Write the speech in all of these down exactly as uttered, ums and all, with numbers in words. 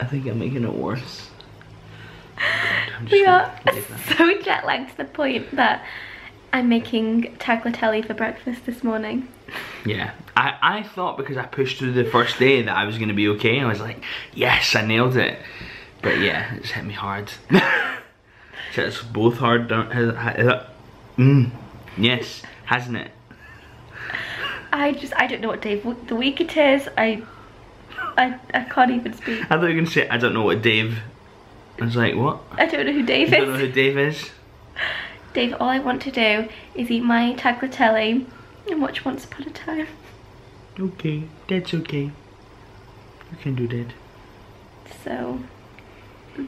I think I'm making it worse. We are so jet lagged to the point that I'm making tagliatelle for breakfast this morning. Yeah, I, I thought because I pushed through the first day that I was going to be okay. I was like, yes, I nailed it. But yeah, it's hit me hard. So it's both hard. Mm, yes, hasn't it? I just, I don't know what day of the week it is. I, I, I can't even speak. I thought you were going to say, I don't know what Dave. I was like, what? I don't know who Dave is. I don't know who Dave is. Dave, all I want to do is eat my tagliatelle and watch Once Upon a Time. Okay, that's okay. You can do that. So,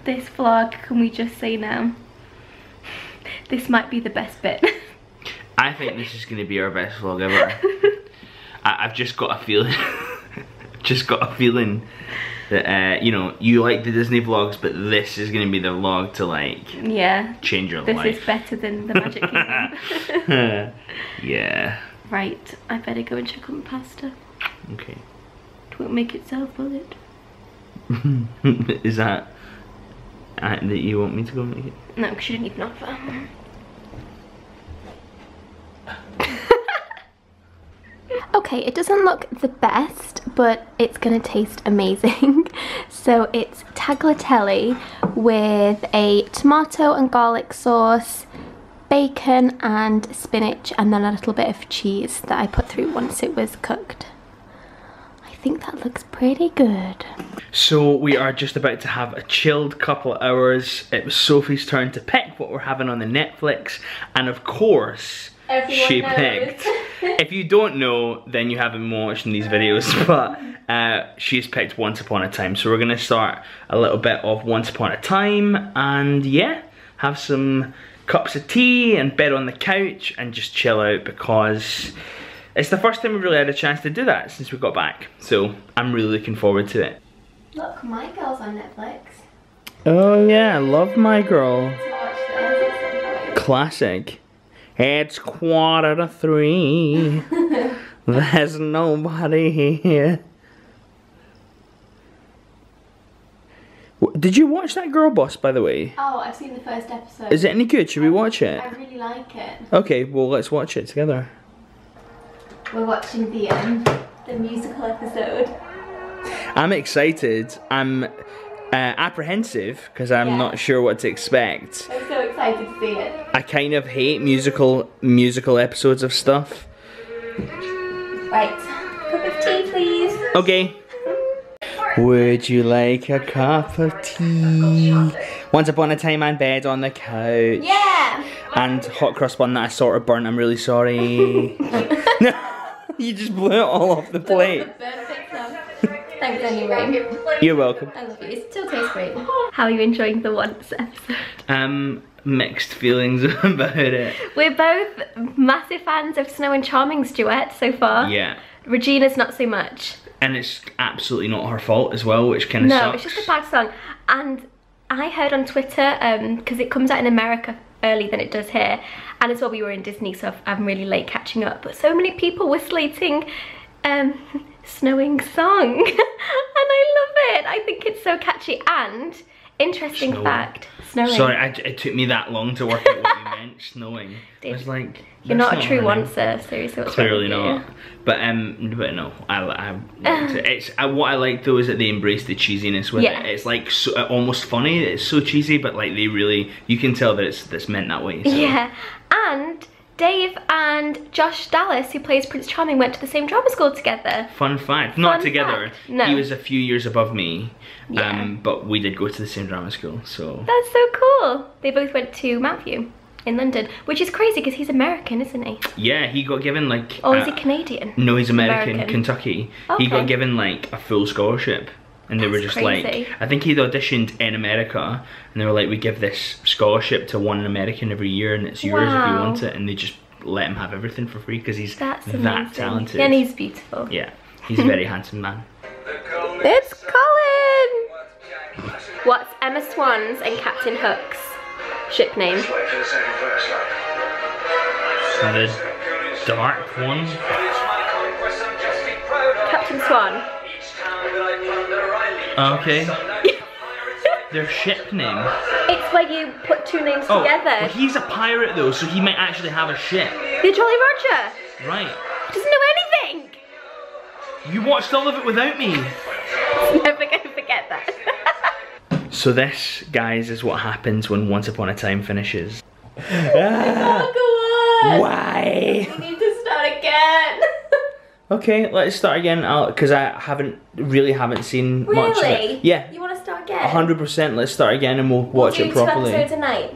this vlog, can we just say now, this might be the best bit. I think this is going to be our best vlog ever. I, I've just got a feeling, just got a feeling that, uh, you know, you like the Disney vlogs, but this is going to be the vlog to, like, yeah, change your this life. This is better than the Magic Kingdom. Yeah. Right, I better go and check on the pasta. Okay. It won't make itself, will it? Is that uh, that you want me to go make it? No, because you didn't even offer. Okay, it doesn't look the best, but it's gonna taste amazing. So it's tagliatelle with a tomato and garlic sauce, bacon and spinach, and then a little bit of cheese that I put through once it was cooked. I think that looks pretty good. So we are just about to have a chilled couple of hours. It was Sophie's turn to pick what we're having on the Netflix, and of course, everyone she knows. Picked. If you don't know, then you haven't watched these videos, but uh, she's picked Once Upon a Time. So we're gonna start a little bit of Once Upon a Time, and yeah, have some cups of tea and bed on the couch and just chill out, because it's the first time we really had a chance to do that since we got back. So I'm really looking forward to it. Look, My Girl's on Netflix. Oh yeah, I love My Girl. Classic. It's quarter to three. There's nobody here. Did you watch that Girl Boss, by the way? Oh, I've seen the first episode. Is it any good? Should we watch it? I really like it. Okay, well, let's watch it together. We're watching the um, the musical episode. I'm excited. I'm uh, apprehensive because I'm yeah. not sure what to expect. I'm so excited to see it. I kind of hate musical musical episodes of stuff. Right, cup of tea, please. Okay. Would you like a cup of tea? Once Upon a Time and bed on the couch. Yeah. And hot cross bun that I sort of burnt. I'm really sorry. You just blew it all off the plate. Thanks anyway. You're welcome. I love you. It still tastes great. How are you enjoying the Once episode? Um, mixed feelings about it. We're both massive fans of Snow and Charming's duet so far. Yeah. Regina's not so much. And it's absolutely not her fault as well, which kind of no, sucks. No, it's just a bad song. And I heard on Twitter, because um, it comes out in America earlier than it does here, and as well we were in Disney, so I'm really late catching up, but so many people were slating um, Snowing Song. And I love it. I think it's so catchy. And, interesting snowing. fact, snowing. Sorry, I, it took me that long to work out what you meant, snowing. Dude, I was like, you're not, not a true Oncer, seriously. What's Clearly not. But um, but no, I, I liked it. It's I, what I like though is that they embrace the cheesiness with yeah. it. It's like so, almost funny. It's so cheesy, but like they really, you can tell that it's that's meant that way. So. Yeah, and Dave and Josh Dallas, who plays Prince Charming, went to the same drama school together. Fun fact. Not Fun together. Fact. No. He was a few years above me, yeah. um, but we did go to the same drama school, so. That's so cool. They both went to Mountview in London, which is crazy because he's American, isn't he? Yeah, he got given like... Or uh, is he Canadian? No, he's American, American. Kentucky. Okay. He got given like a full scholarship. And they That's were just crazy. like, I think he'd auditioned in America, and they were like, we give this scholarship to one American every year, and it's yours wow. if you want it, and they just let him have everything for free, because he's That's that talented. And he's beautiful. Yeah, he's a very handsome man. It's Colin! What's Emma Swan's and Captain Hook's ship name? The dark one? Captain Swan. Okay. their ship name? It's where you put two names oh, together. Well, he's a pirate though, so he might actually have a ship. The Jolly Roger. Right. He doesn't know anything. You watched all of it without me. Never gonna forget that. So this, guys, is what happens when Once Upon a Time finishes. Ah, go on. Why? We need to start again. Okay, let's start again. I'll, cause I haven't really haven't seen really? much of it. Yeah. You want to start again? A hundred percent. Let's start again, and we'll watch we'll do it properly. Two episodes a night.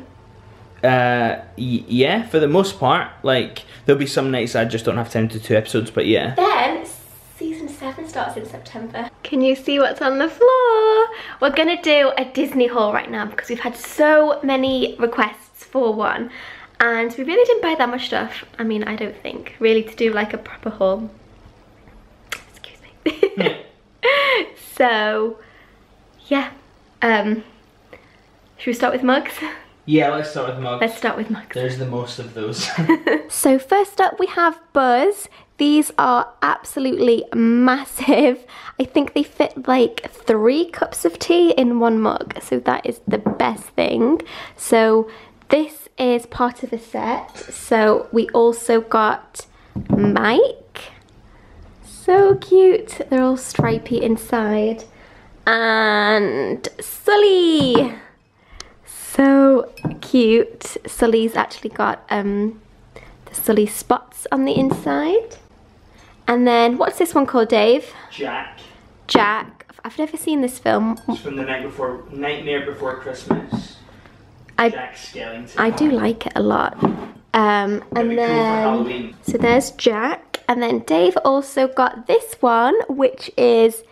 Uh, y yeah. For the most part, like there'll be some nights I just don't have time to do two episodes, but yeah. Then season seven starts in September. Can you see what's on the floor? We're gonna do a Disney haul right now because we've had so many requests for one, and we really didn't buy that much stuff. I mean, I don't think really to do like a proper haul. So, yeah, um, should we start with mugs? Yeah, let's start with mugs. Let's start with mugs. There's the most of those. So first up we have Buzz. These are absolutely massive. I think they fit like three cups of tea in one mug. So that is the best thing. So this is part of a set. So we also got Mike. So cute, they're all stripy inside. And Sully, so cute. Sully's actually got um, the Sully spots on the inside. And then, what's this one called, Dave? Jack. Jack, I've never seen this film. It's from the night before, Nightmare Before Christmas. I, Jack Skellington. I do like it a lot. Um, and then, so there's Jack. And then Dave also got this one, which is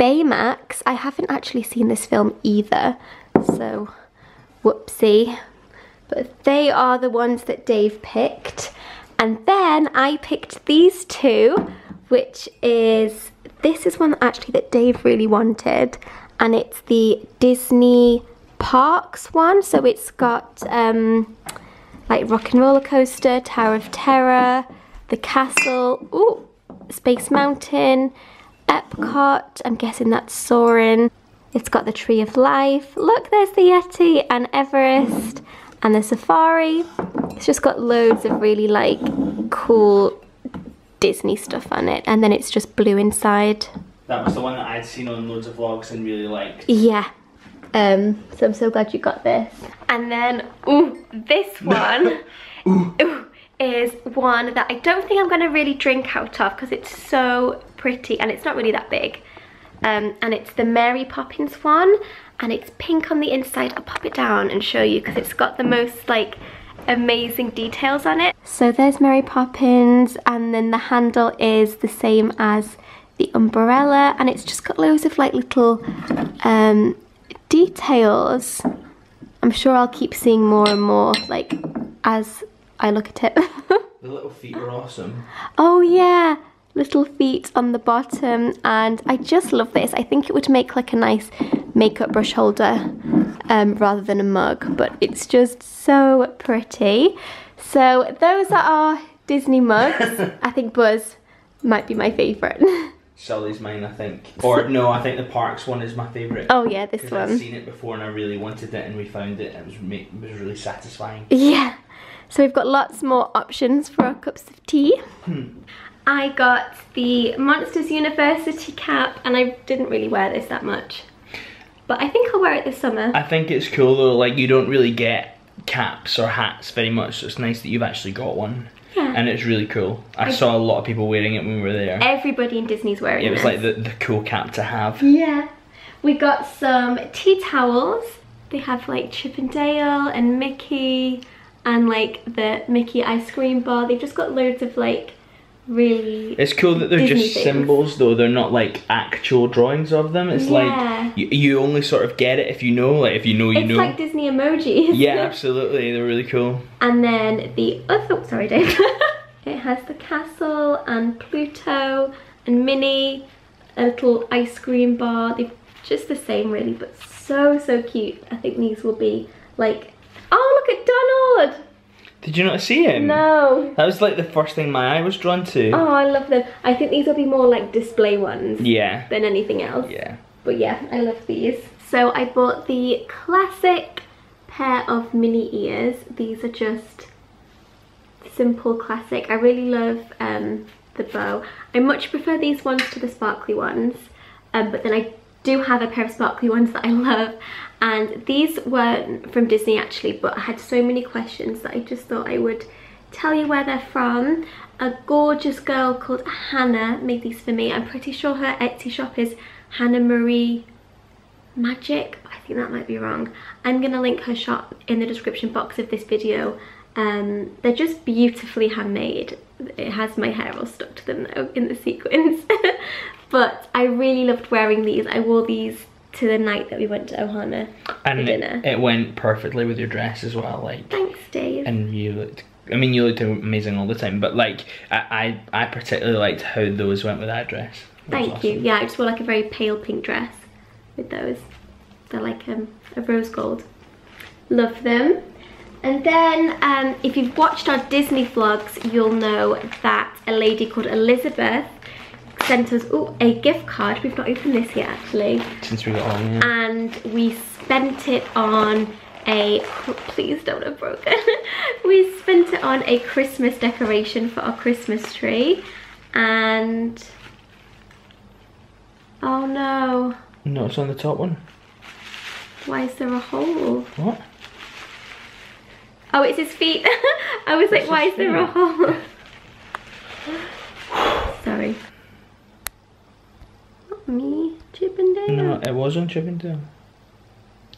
Baymax. I haven't actually seen this film either, so whoopsie. But they are the ones that Dave picked. And then I picked these two, which is, this is one actually that Dave really wanted. And it's the Disney Parks one. So it's got um, like Rock and Roller Coaster, Tower of Terror, the castle, ooh, Space Mountain, Epcot, I'm guessing that's Soarin'. It's got the Tree of Life. Look, there's the Yeti and Everest and the safari. It's just got loads of really like cool Disney stuff on it. And then it's just blue inside. That was the one that I'd seen on loads of vlogs and really liked. Yeah. Um, so I'm so glad you got this. And then, ooh, this one. Ooh. Ooh. Is one that I don't think I'm going to really drink out of because it's so pretty and it's not really that big. Um, and it's the Mary Poppins one and it's pink on the inside. I'll pop it down and show you because it's got the most like amazing details on it. So there's Mary Poppins and then the handle is the same as the umbrella and it's just got loads of like little um, details. I'm sure I'll keep seeing more and more like as I look at it. The little feet are awesome. Oh yeah, little feet on the bottom and I just love this. I think it would make like a nice makeup brush holder um, rather than a mug, but it's just so pretty. So those are our Disney mugs. I think Buzz might be my favourite. Sully's mine, I think. Or no, I think the Parks one is my favourite. Oh yeah, this one. I've seen it before and I really wanted it and we found it and it was, it was really satisfying. Yeah. So we've got lots more options for our cups of tea. Hmm. I got the Monsters University cap and I didn't really wear this that much. But I think I'll wear it this summer. I think it's cool though, like you don't really get caps or hats very much, so it's nice that you've actually got one. Yeah. And it's really cool. I, I saw a lot of people wearing it when we were there. Everybody in Disney's wearing it. It was like the, the cool cap to have. Yeah. We got some tea towels. They have like Chip and Dale and Mickey. And like the Mickey ice cream bar, they've just got loads of like really. It's cool that they're Disney just things. symbols though. They're not like actual drawings of them. It's yeah. like you, you only sort of get it if you know. Like if you know, you it's know. It's like Disney emojis. Yeah, absolutely. They're really cool. And then the other, oh, sorry, Dave. It has the castle and Pluto and Minnie, a little ice cream bar. They're just the same really, but so so cute. I think these will be like. Oh, look at Donald! Did you not see him? No. That was like the first thing my eye was drawn to. Oh, I love them. I think these will be more like display ones. Yeah. Than anything else. Yeah. But yeah, I love these. So I bought the classic pair of mini ears. These are just simple classic. I really love um, the bow. I much prefer these ones to the sparkly ones, um, but then I do have a pair of sparkly ones that I love, and these were from Disney actually, but I had so many questions that I just thought I would tell you where they're from. A gorgeous girl called Hannah made these for me. I'm pretty sure her Etsy shop is Hannah Marie Magic, but I think that might be wrong. I'm gonna link her shop in the description box of this video. Um, they're just beautifully handmade. It has my hair all stuck to them though in the sequins. But I really loved wearing these. I wore these to the night that we went to Ohana and for dinner. It, it went perfectly with your dress as well. Like, thanks, Dave. And you looked, I mean, you looked amazing all the time, but like I, I, I particularly liked how those went with that dress. Thank awesome. You. Yeah, I just wore like a very pale pink dress with those. They're like um, a rose gold. Love them. And then, um, if you've watched our Disney vlogs, you'll know that a lady called Elizabeth sent us ooh, a gift card. We've not opened this yet, actually. Since we got on, yeah. And we spent it on a... Oh, please don't have broken. We spent it on a Christmas decoration for our Christmas tree. And... Oh, no. No, it's on the top one. Why is there a hole? What? Oh, it's his feet. I was That's like, why is there a hole? Sorry. Not me, Chip and Dale. No, it wasn't Chip and Dale.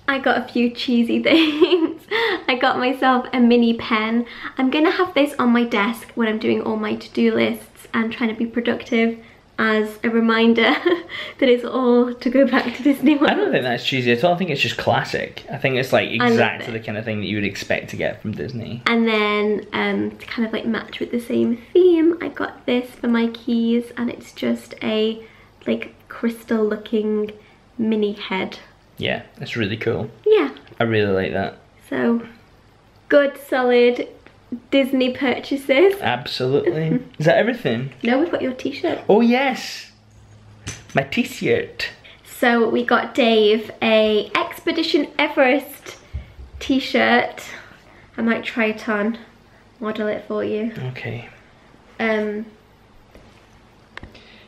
I got a few cheesy things. I got myself a mini pen. I'm gonna have this on my desk when I'm doing all my to-do lists and trying to be productive, as a reminder that it's all to go back to Disney World. I don't think that's cheesy at all. I think it's just classic. I think it's like exactly the kind of thing that you would expect to get from Disney. And then um, to kind of like match with the same theme, I got this for my keys, and it's just a like crystal looking mini head. Yeah, it's really cool. Yeah. I really like that. So, good solid Disney purchases. Absolutely. Is that everything? No, we've got your t-shirt. Oh yes, my t-shirt. So we got Dave a Expedition Everest t-shirt. I might try it on, model it for you. Okay. Um.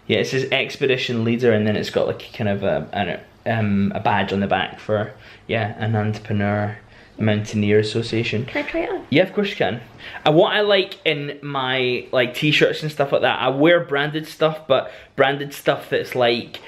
Yeah, it says Expedition Leader, and then it's got like kind of a, I don't, um, a badge on the back for, yeah, an entrepreneur. Mountaineer Association. Can I try it on? Yeah, of course you can. And what I like in my like t-shirts and stuff like that, I wear branded stuff, but branded stuff that's like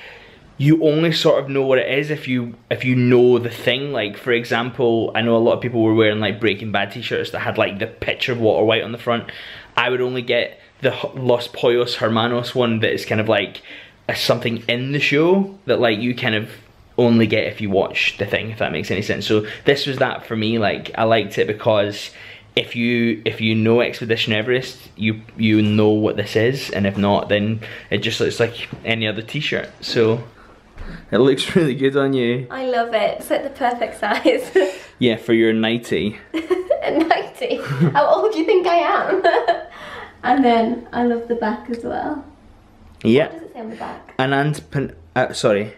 you only sort of know what it is if you if you know the thing. Like for example, I know a lot of people were wearing like Breaking Bad t-shirts that had like the picture of Walter White on the front. I would only get the Los Pollos Hermanos one that is kind of like a, something in the show that like you kind of only get if you watch the thing, if that makes any sense. So this was that for me. Like I liked it because if you if you know Expedition Everest, you you know what this is, and if not, then it just looks like any other t-shirt. So it looks really good on you. I love it. It's like the perfect size. Yeah, for your nightie. A nightie. How old do you think I am? And then I love the back as well. Yeah. What does it say on the back? Anand, uh, sorry.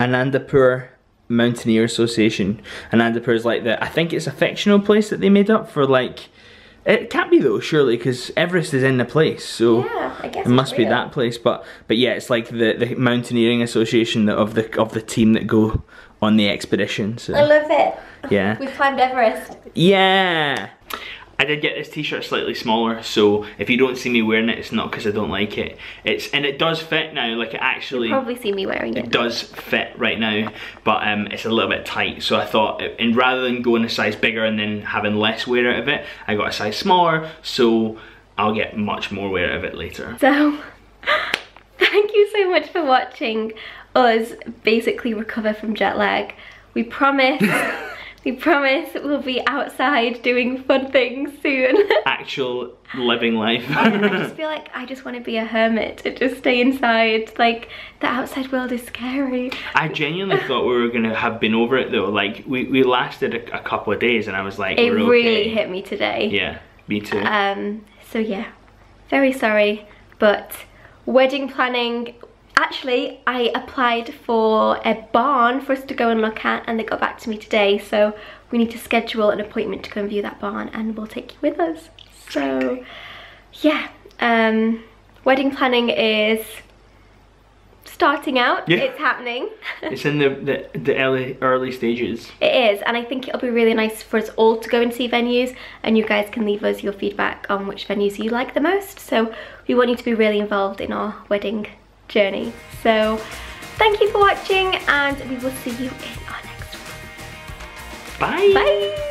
Anandapur Mountaineer Association. Anandapur is like the, I think it's a fictional place that they made up for like, it can't be though surely, because Everest is in the place, so yeah, I guess it must be that place. But but yeah, it's like the, the mountaineering association of the of the team that go on the expedition. So I love it. Yeah, we've climbed Everest. Yeah. I did get this t-shirt slightly smaller, so if you don't see me wearing it, it's not because I don't like it. It's, and it does fit now, like it actually... You'll probably see me wearing it. It does fit right now, but um, it's a little bit tight, so I thought, it, and rather than going a size bigger and then having less wear out of it, I got a size smaller, so I'll get much more wear out of it later. So, thank you so much for watching us basically recover from jet lag. We promise... We promise we'll be outside doing fun things soon. Actual living life. I just feel like I just want to be a hermit and just stay inside. Like, the outside world is scary. I genuinely thought we were going to have been over it though. Like, we, we lasted a, a couple of days and I was like, it we're okay. Really hit me today. Yeah, me too. Um. So yeah, very sorry, but wedding planning Actually, I applied for a barn for us to go and look at, and they got back to me today, so we need to schedule an appointment to go and view that barn, and we'll take you with us. So yeah, um, wedding planning is starting out. Yeah. It's happening. It's in the, the, the early, early stages. It is, and I think it'll be really nice for us all to go and see venues, and you guys can leave us your feedback on which venues you like the most. So we want you to be really involved in our wedding journey. So thank you for watching, and we will see you in our next one. Bye. Bye.